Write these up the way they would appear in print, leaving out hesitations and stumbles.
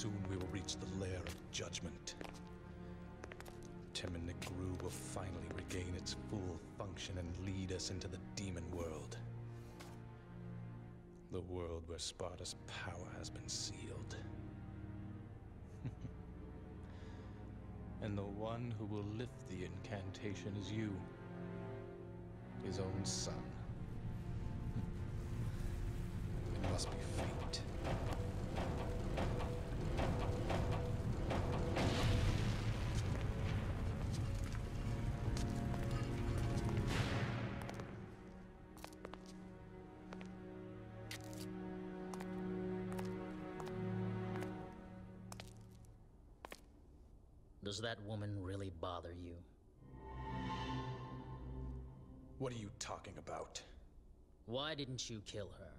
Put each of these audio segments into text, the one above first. Soon we will reach the lair of judgment. Temen-ni-gru will finally regain its full function and lead us into the demon world. The world where Sparta's power has been sealed. And the one who will lift the incantation is you, his own son. It must be fate. Does that woman really bother you? What are you talking about? Why didn't you kill her?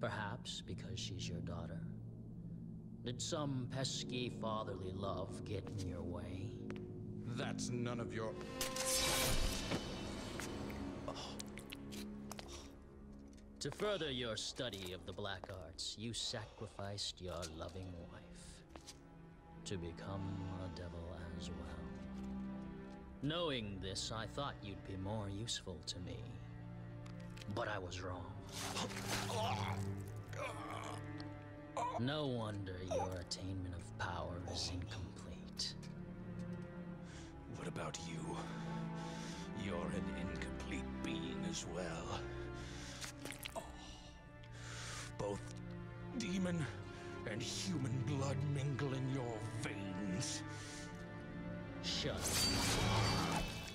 Perhaps because she's your daughter. Did some pesky fatherly love get in your way? That's none of your... To further your study of the black arts, you sacrificed your loving wife to become a devil as well. Knowing this, I thought you'd be more useful to me, but I was wrong. No wonder your attainment of power is incomplete. What about you? You're an incomplete being as well. Both demon and human blood mingle in your veins. Shut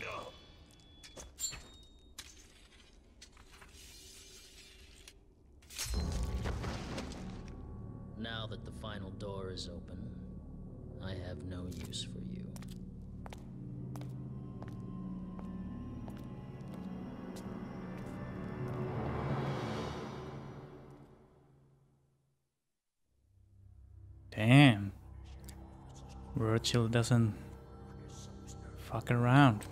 up. Now that the final door is open, I have no use for you. Damn, Virgil doesn't fuck around.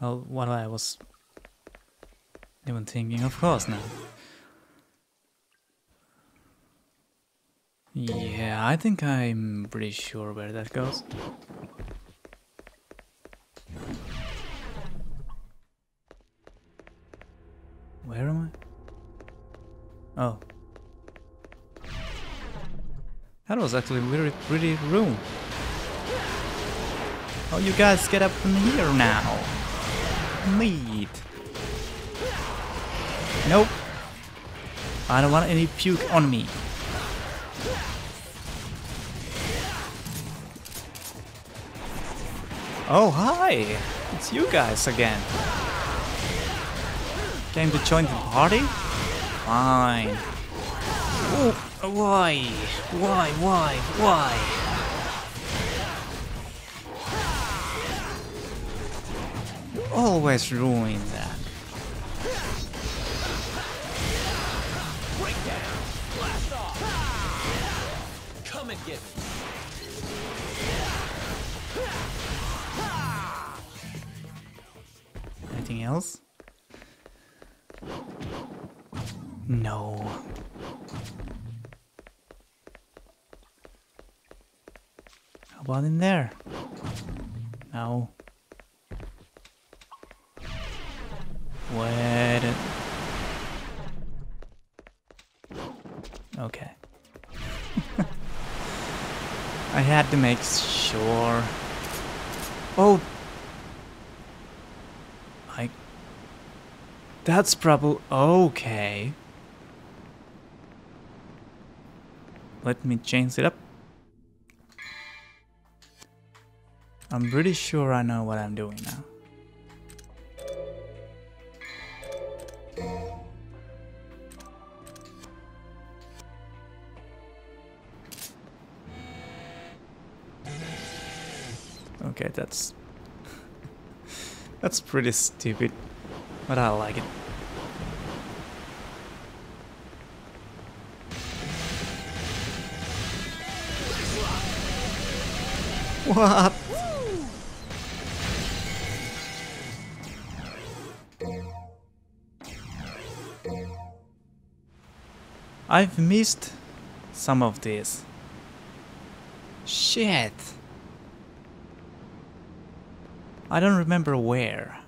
Well, what I was even thinking, of course now. Yeah, I think I'm pretty sure where that goes. Where am I? Oh. That was actually a very pretty room. Oh, you guys get up from here now. Neat. Nope. I don't want any puke on me. Oh, hi. It's you guys again. Came to join the party? Fine. Ooh. Why? You always ruin that. Blast off. Come and get me. Anything else? No. One in there. No. Wait. Okay. I had to make sure. Oh. I. That's probably okay. Let me change it up. I'm pretty sure I know what I'm doing now. Okay, that's... that's pretty stupid, but I like it. What? I've missed some of these. Shit! I don't remember where.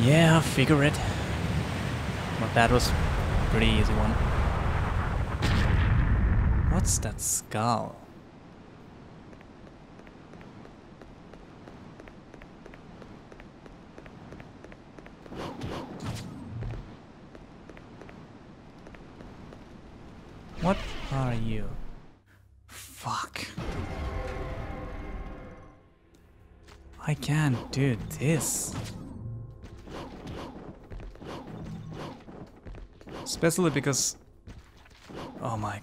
Yeah, figure it. Well, that was a pretty easy one. What's that skull? What are you? Fuck. I can't do this. Especially because... oh my...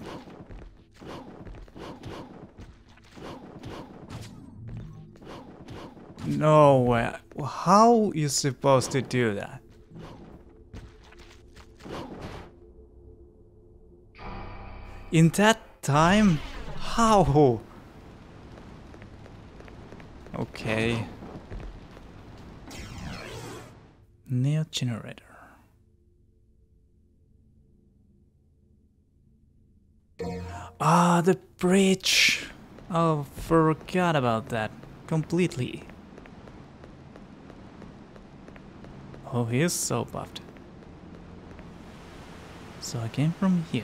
no way. How are you supposed to do that? In that time? How? Okay. Neo generator. Ah, the bridge! Oh, forgot about that completely. Oh, he is so buffed. So I came from here.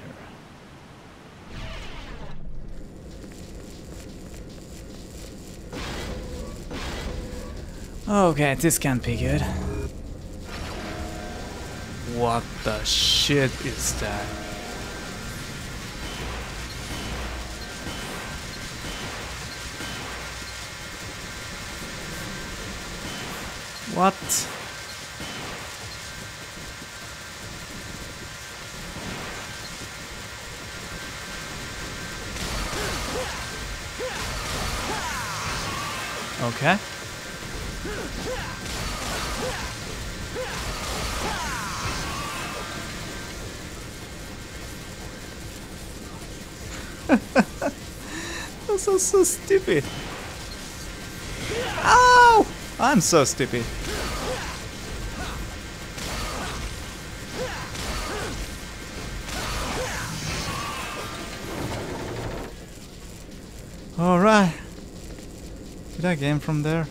Okay, this can't be good. What the shit is that? What? Okay. This is so stupid. Ow! I'm so stupid. Alright. Did I game from there?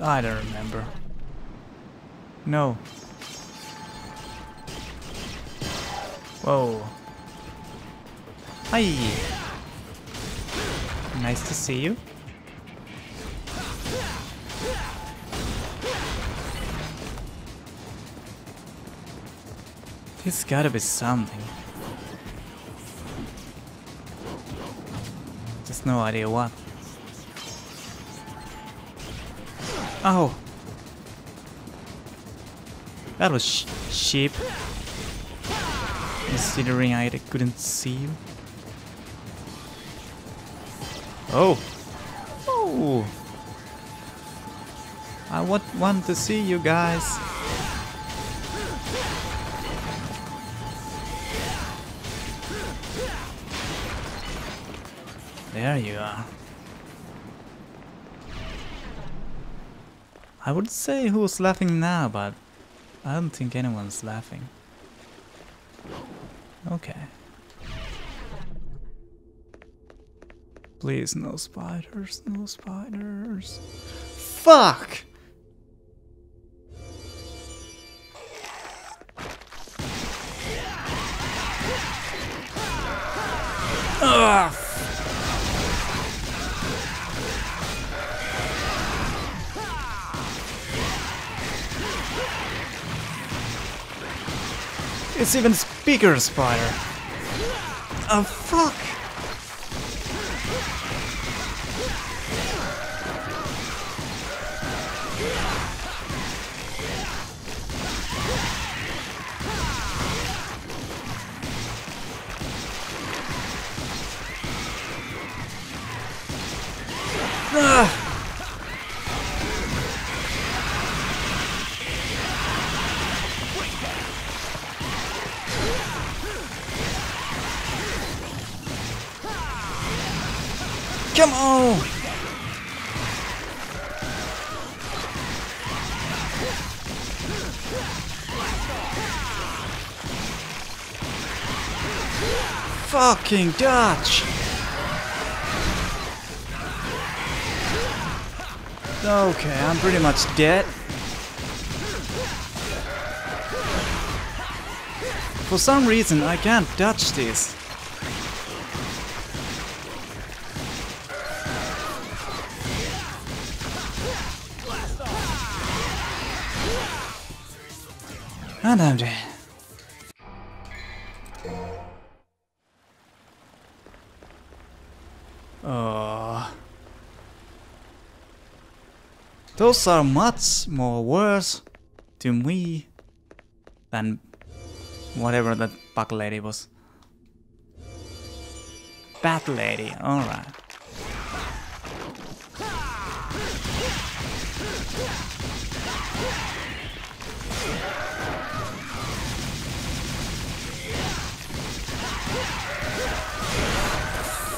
I don't remember. No. Whoa. Hi. Nice to see you. There's gotta be something. Just no idea what. Oh! That was cheap. Considering I couldn't see you. Oh! Oh! I want to see you guys. There you are. I would say who's laughing now, but I don't think anyone's laughing. Okay. Please, no spiders, no spiders. Fuck! Ugh! It's even bigger spider. Oh fuck! ¡Ah! Come on. Fucking Dutch. Okay, I'm pretty much dead. For some reason I can't dodge this. And I'm dead. Those are much more worse to me than whatever that bug lady was. Bat lady, alright.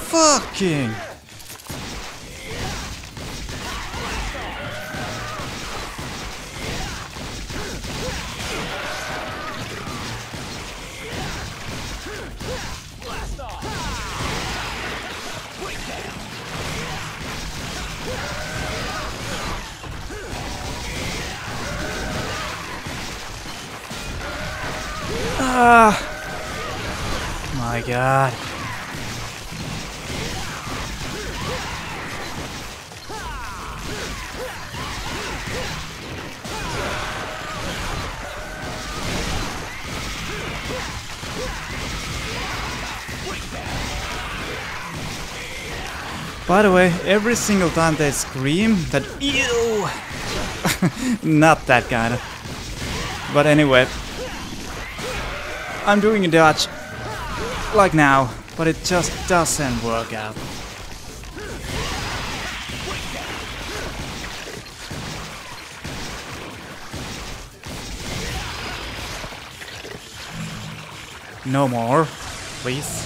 Fucking! Ah, my God. By the way, every single time they scream that ew. Not that kind of. But anyway, I'm doing a dodge, like now, but it just doesn't work out. No more, please.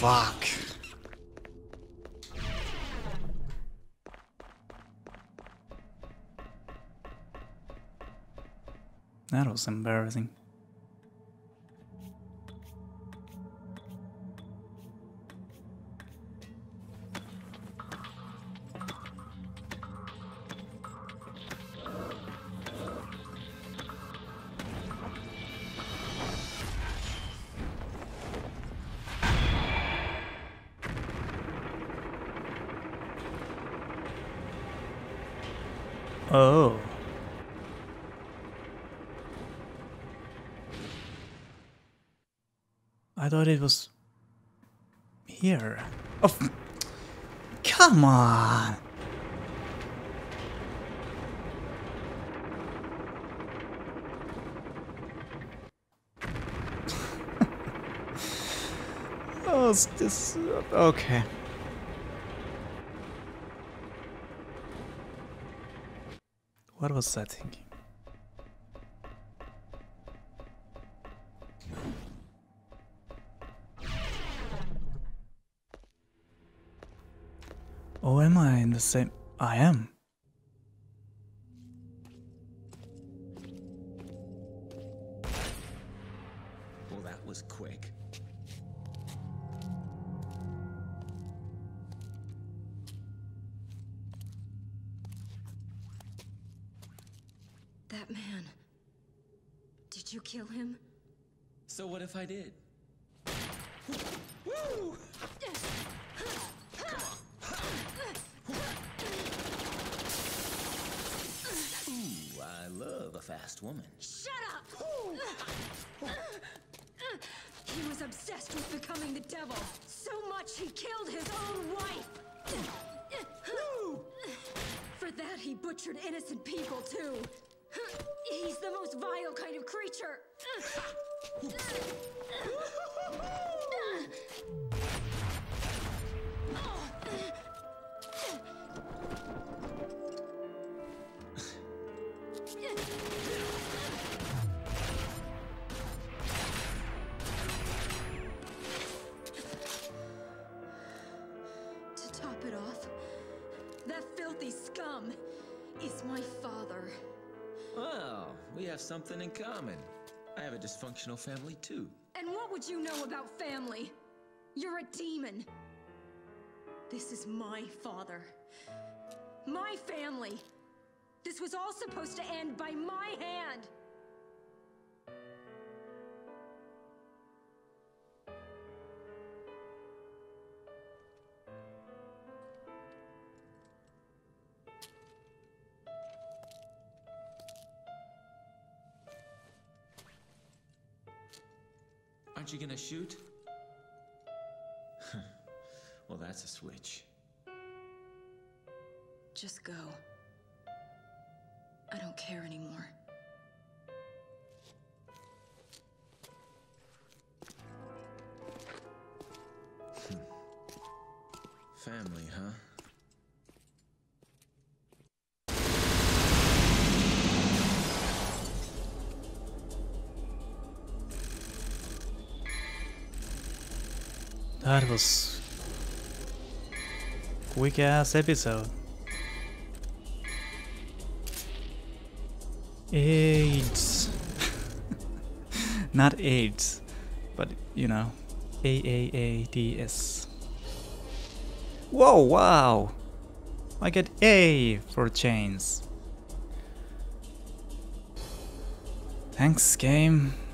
Fuck. That was embarrassing. Oh. I thought it was here. Oh, come on. Oh, it's just okay. What was I thinking? Oh, am I in the same? I am. Well, that was quick. That man. Did you kill him? So what if I did? Woo! Ooh, I love a fast woman. Shut up! Ooh. He was obsessed with becoming the devil. So much he killed his own wife. Woo! For that he butchered innocent people too. He's the most vile kind of creature. come is my father. Wow, we have something in common. I have a dysfunctional family too. And what would you know about family? You're a demon. This is my father. My family. This was all supposed to end by my hand. Aren't you gonna shoot? Well, that's a switch. Just go. I don't care anymore. Family, huh? That was a quick ass episode. AIDS. Not AIDS, but you know, AAADS. Whoa, wow! I get A for chains. Thanks, game.